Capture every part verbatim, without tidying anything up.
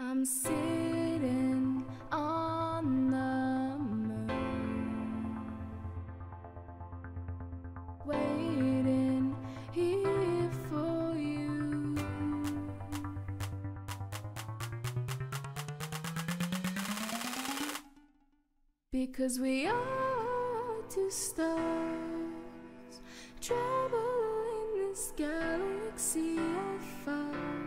I'm sitting on the moon, waiting here for you. Because we are two stars traveling this galaxy of fire,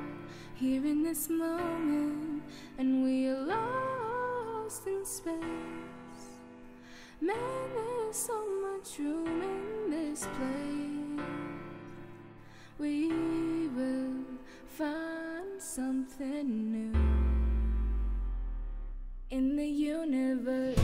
here in this moment, and we are lost in space. Man, there's so much room in this place. We will find something new in the universe.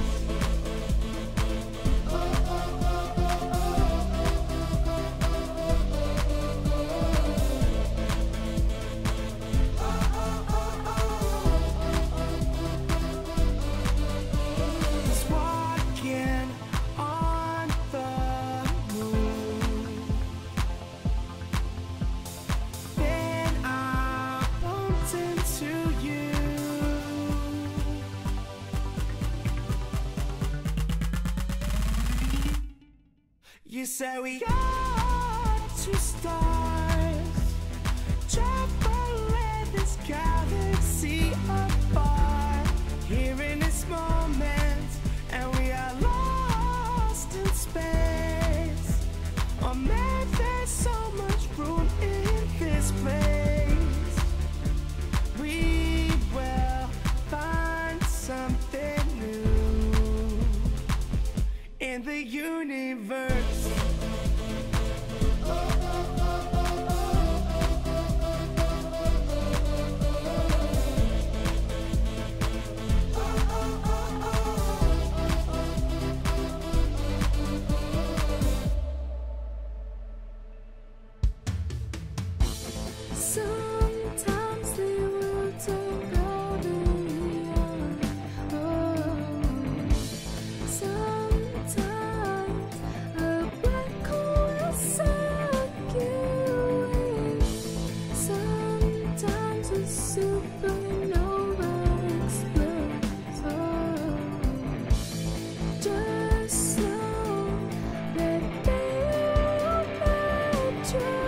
You say we are two stars traveling this galaxy afar, here in this moment, and we are lost in space. Oh man, there's so much room in this place. We will find something new in the universe. Sometimes the world don't go to beyond. Oh, sometimes a black hole will suck you in. Sometimes a supernova explodes. Oh, just know that they are the truth.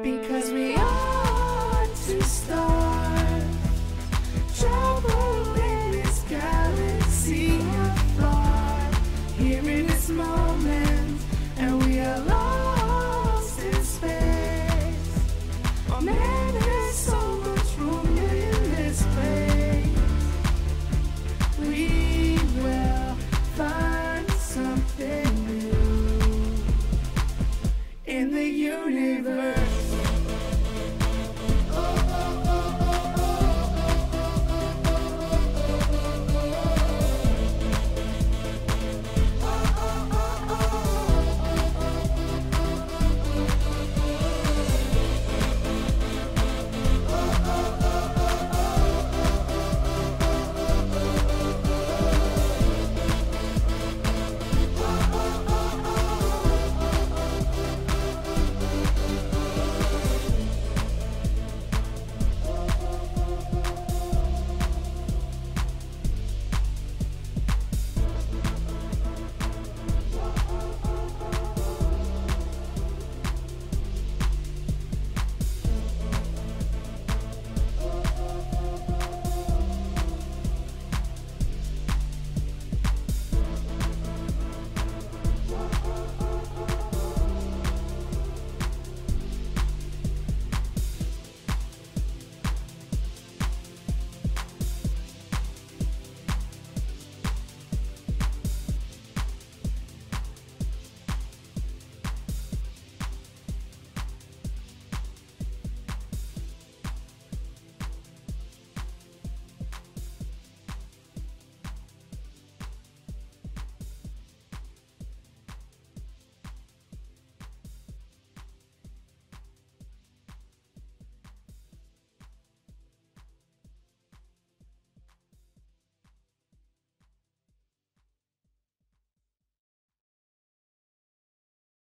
Because we are two stars traveling this galaxy afar, here in this moment, and we are lost.